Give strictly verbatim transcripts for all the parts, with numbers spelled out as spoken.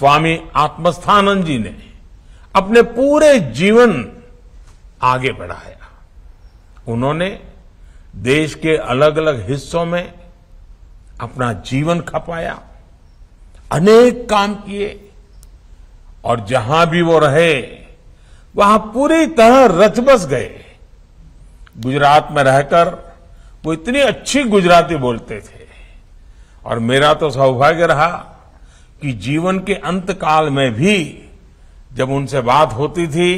स्वामी आत्मस्थानंद जी ने अपने पूरे जीवन आगे बढ़ाया। उन्होंने देश के अलग अलग हिस्सों में अपना जीवन खपाया, अनेक काम किए और जहां भी वो रहे वहां पूरी तरह रच बस गए। गुजरात में रहकर वो इतनी अच्छी गुजराती बोलते थे और मेरा तो सौभाग्य रहा कि जीवन के अंत काल में भी जब उनसे बात होती थी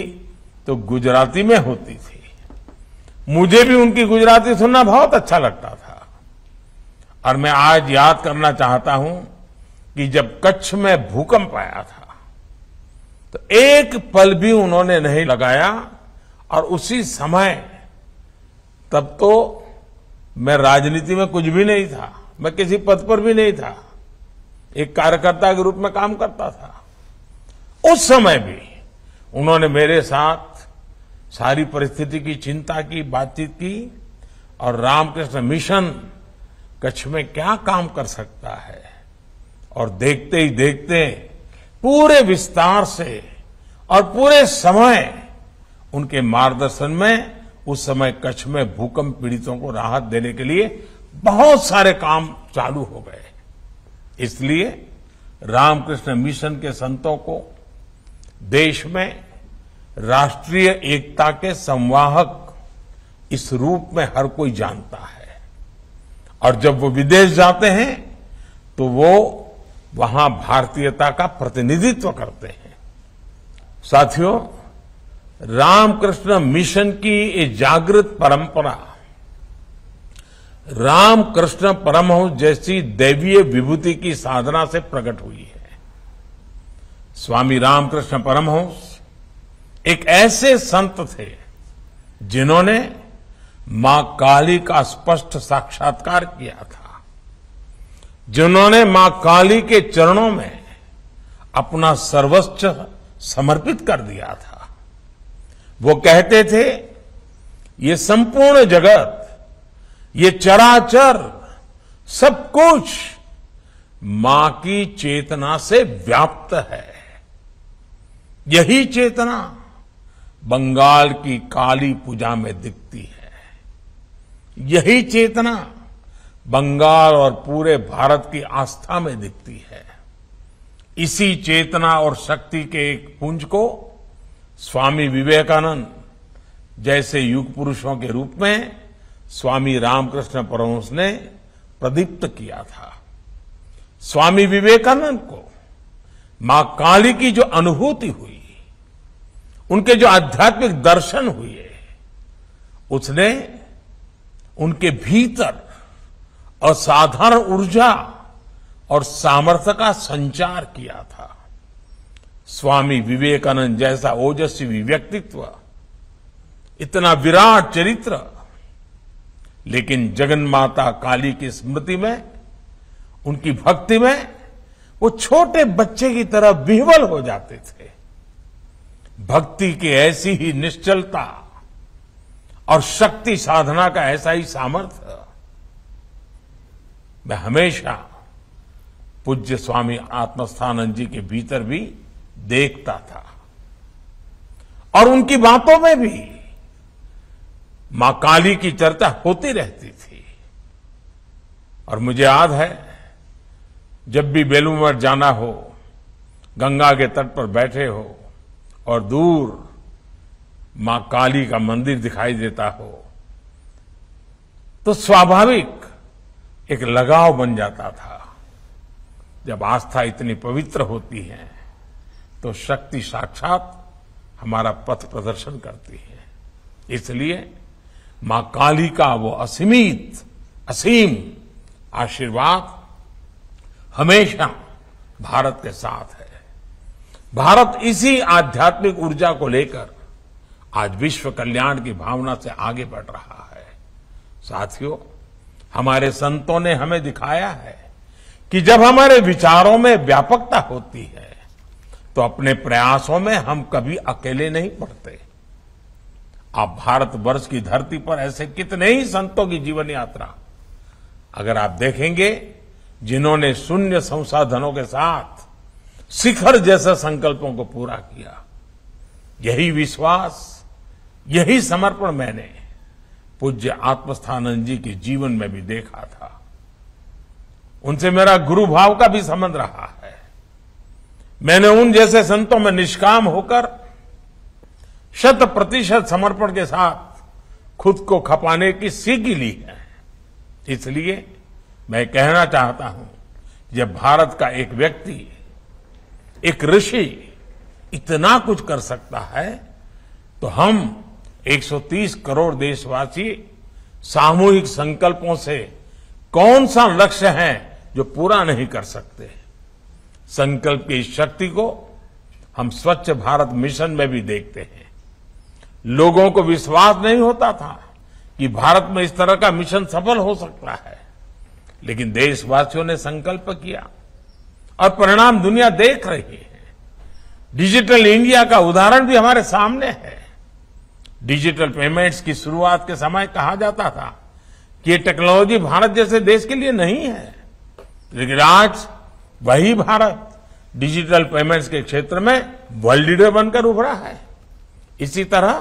तो गुजराती में होती थी। मुझे भी उनकी गुजराती सुनना बहुत अच्छा लगता था और मैं आज याद करना चाहता हूं कि जब कच्छ में भूकंप आया था तो एक पल भी उन्होंने नहीं लगाया और उसी समय, तब तो मैं राजनीति में कुछ भी नहीं था, मैं किसी पद पर भी नहीं था, एक कार्यकर्ता के रूप में काम करता था। उस समय भी उन्होंने मेरे साथ सारी परिस्थिति की चिंता की, बातचीत की और रामकृष्ण मिशन कच्छ में क्या काम कर सकता है, और देखते ही देखते पूरे विस्तार से और पूरे समय उनके मार्गदर्शन में उस समय कच्छ में भूकंप पीड़ितों को राहत देने के लिए बहुत सारे काम चालू हो गए। इसलिए रामकृष्ण मिशन के संतों को देश में राष्ट्रीय एकता के संवाहक इस रूप में हर कोई जानता है और जब वो विदेश जाते हैं तो वो वहां भारतीयता का प्रतिनिधित्व करते हैं। साथियों, रामकृष्ण मिशन की ये जागृत परंपरा राम कृष्ण परमहंस जैसी दैवीय विभूति की साधना से प्रकट हुई है। स्वामी रामकृष्ण परमहंस एक ऐसे संत थे जिन्होंने माँ काली का स्पष्ट साक्षात्कार किया था, जिन्होंने माँ काली के चरणों में अपना सर्वस्व समर्पित कर दिया था। वो कहते थे, ये संपूर्ण जगत, ये चराचर, सब कुछ मां की चेतना से व्याप्त है। यही चेतना बंगाल की काली पूजा में दिखती है, यही चेतना बंगाल और पूरे भारत की आस्था में दिखती है। इसी चेतना और शक्ति के एक पुंज को स्वामी विवेकानंद जैसे युग पुरुषों के रूप में स्वामी रामकृष्ण परमहंस ने प्रदीप्त किया था। स्वामी विवेकानंद को मां काली की जो अनुभूति हुई, उनके जो आध्यात्मिक दर्शन हुए, उसने उनके भीतर असाधारण ऊर्जा और सामर्थ्य का संचार किया था। स्वामी विवेकानंद जैसा ओजस्वी व्यक्तित्व, इतना विराट चरित्र, लेकिन जगन्माता काली की स्मृति में, उनकी भक्ति में वो छोटे बच्चे की तरह विह्वल हो जाते थे। भक्ति की ऐसी ही निश्चलता और शक्ति साधना का ऐसा ही सामर्थ्य मैं हमेशा पूज्य स्वामी आत्मस्थानंद जी के भीतर भी देखता था और उनकी बातों में भी मां काली की चर्चा होती रहती थी। और मुझे याद है, जब भी बेलूमर जाना हो, गंगा के तट पर बैठे हो और दूर मां काली का मंदिर दिखाई देता हो तो स्वाभाविक एक लगाव बन जाता था। जब आस्था इतनी पवित्र होती है तो शक्ति साक्षात हमारा पथ प्रदर्शन करती है। इसलिए मां काली का वो असीमित, असीम आशीर्वाद हमेशा भारत के साथ है। भारत इसी आध्यात्मिक ऊर्जा को लेकर आज विश्व कल्याण की भावना से आगे बढ़ रहा है। साथियों, हमारे संतों ने हमें दिखाया है कि जब हमारे विचारों में व्यापकता होती है तो अपने प्रयासों में हम कभी अकेले नहीं पड़ते। आप भारतवर्ष की धरती पर ऐसे कितने ही संतों की जीवन यात्रा अगर आप देखेंगे, जिन्होंने शून्य संसाधनों के साथ शिखर जैसे संकल्पों को पूरा किया। यही विश्वास, यही समर्पण मैंने पूज्य आत्मस्थानंद जी के जीवन में भी देखा था। उनसे मेरा गुरु भाव का भी संबंध रहा है। मैंने उन जैसे संतों में निष्काम होकर शत प्रतिशत समर्पण के साथ खुद को खपाने की सीख ली है। इसलिए मैं कहना चाहता हूं, जब भारत का एक व्यक्ति, एक ऋषि इतना कुछ कर सकता है, तो हम एक सौ तीस करोड़ देशवासी सामूहिक संकल्पों से कौन सा लक्ष्य है जो पूरा नहीं कर सकते। संकल्प की शक्ति को हम स्वच्छ भारत मिशन में भी देखते हैं। लोगों को विश्वास नहीं होता था कि भारत में इस तरह का मिशन सफल हो सकता है, लेकिन देशवासियों ने संकल्प किया और परिणाम दुनिया देख रही है। डिजिटल इंडिया का उदाहरण भी हमारे सामने है। डिजिटल पेमेंट्स की शुरुआत के समय कहा जाता था कि ये टेक्नोलॉजी भारत जैसे देश के लिए नहीं है, लेकिन आज वही भारत डिजिटल पेमेंट्स के क्षेत्र में वर्ल्ड लीडर बनकर उभरा है। इसी तरह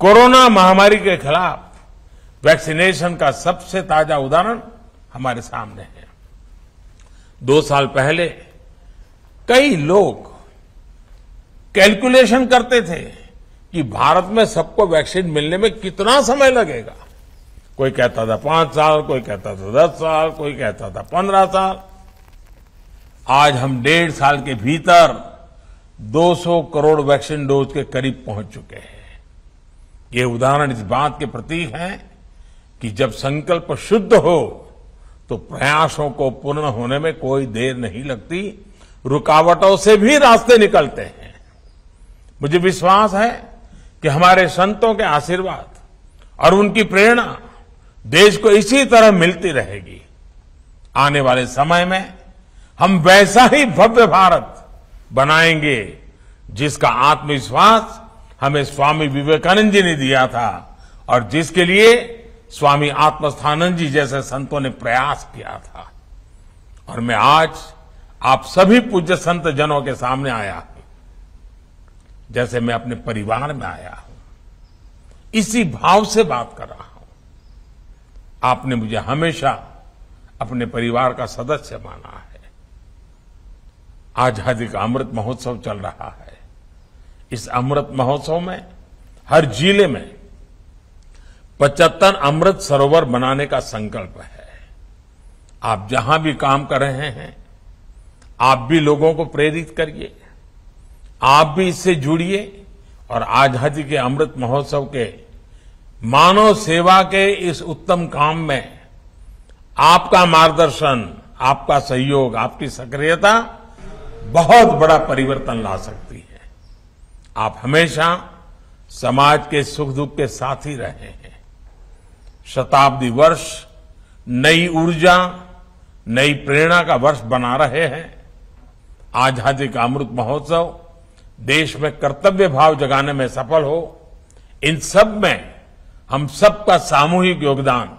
कोरोना महामारी के खिलाफ वैक्सीनेशन का सबसे ताजा उदाहरण हमारे सामने है। दो साल पहले कई लोग कैलकुलेशन करते थे कि भारत में सबको वैक्सीन मिलने में कितना समय लगेगा। कोई कहता था पांच साल, कोई कहता था दस साल, कोई कहता था पंद्रह साल। आज हम डेढ़ साल के भीतर दो सौ करोड़ वैक्सीन डोज के करीब पहुंच चुके हैं। ये उदाहरण इस बात के प्रतीक हैं कि जब संकल्प शुद्ध हो तो प्रयासों को पूर्ण होने में कोई देर नहीं लगती, रुकावटों से भी रास्ते निकलते हैं। मुझे विश्वास है कि हमारे संतों के आशीर्वाद और उनकी प्रेरणा देश को इसी तरह मिलती रहेगी। आने वाले समय में हम वैसा ही भव्य भारत बनाएंगे जिसका आत्मविश्वास हमें स्वामी विवेकानंद जी ने दिया था और जिसके लिए स्वामी आत्मस्थानंद जी जैसे संतों ने प्रयास किया था। और मैं आज आप सभी पूज्य संत जनों के सामने आया हूं, जैसे मैं अपने परिवार में आया हूं, इसी भाव से बात कर रहा हूं। आपने मुझे हमेशा अपने परिवार का सदस्य माना है। आजादी का अमृत महोत्सव चल रहा है। इस अमृत महोत्सव में हर जिले में पचहत्तर अमृत सरोवर बनाने का संकल्प है। आप जहां भी काम कर रहे हैं, आप भी लोगों को प्रेरित करिए, आप भी इससे जुड़िए और आजादी के अमृत महोत्सव के मानव सेवा के इस उत्तम काम में आपका मार्गदर्शन, आपका सहयोग, आपकी सक्रियता बहुत बड़ा परिवर्तन ला सकती है। आप हमेशा समाज के सुख दुख के साथ ही रहे हैं। शताब्दी वर्ष नई ऊर्जा, नई प्रेरणा का वर्ष बना रहे हैं। आजादी का अमृत महोत्सव देश में कर्तव्य भाव जगाने में सफल हो, इन सब में हम सबका सामूहिक योगदान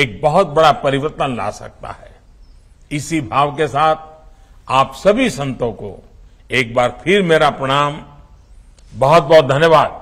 एक बहुत बड़ा परिवर्तन ला सकता है। इसी भाव के साथ आप सभी संतों को एक बार फिर मेरा प्रणाम। बहुत बहुत धन्यवाद।